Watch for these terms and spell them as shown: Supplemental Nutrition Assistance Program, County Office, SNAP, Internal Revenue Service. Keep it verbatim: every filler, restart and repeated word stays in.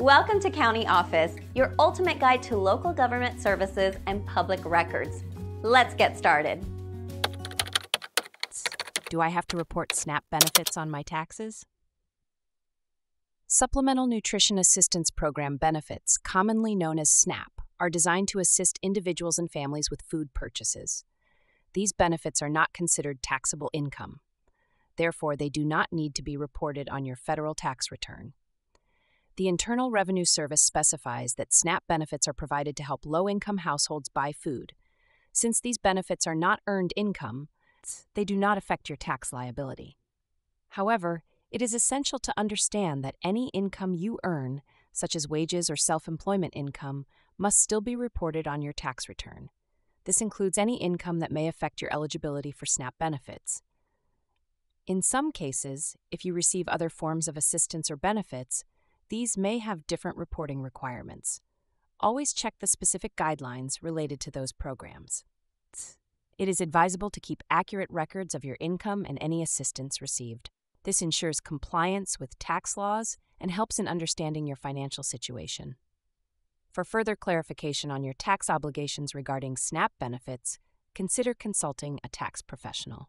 Welcome to County Office, your ultimate guide to local government services and public records. Let's get started. Do I have to report SNAP benefits on my taxes? Supplemental Nutrition Assistance Program benefits, commonly known as SNAP, are designed to assist individuals and families with food purchases. These benefits are not considered taxable income. Therefore, they do not need to be reported on your federal tax return. The Internal Revenue Service specifies that SNAP benefits are provided to help low-income households buy food. Since these benefits are not earned income, they do not affect your tax liability. However, it is essential to understand that any income you earn, such as wages or self-employment income, must still be reported on your tax return. This includes any income that may affect your eligibility for SNAP benefits. In some cases, if you receive other forms of assistance or benefits, these may have different reporting requirements. Always check the specific guidelines related to those programs. It is advisable to keep accurate records of your income and any assistance received. This ensures compliance with tax laws and helps in understanding your financial situation. For further clarification on your tax obligations regarding SNAP benefits, consider consulting a tax professional.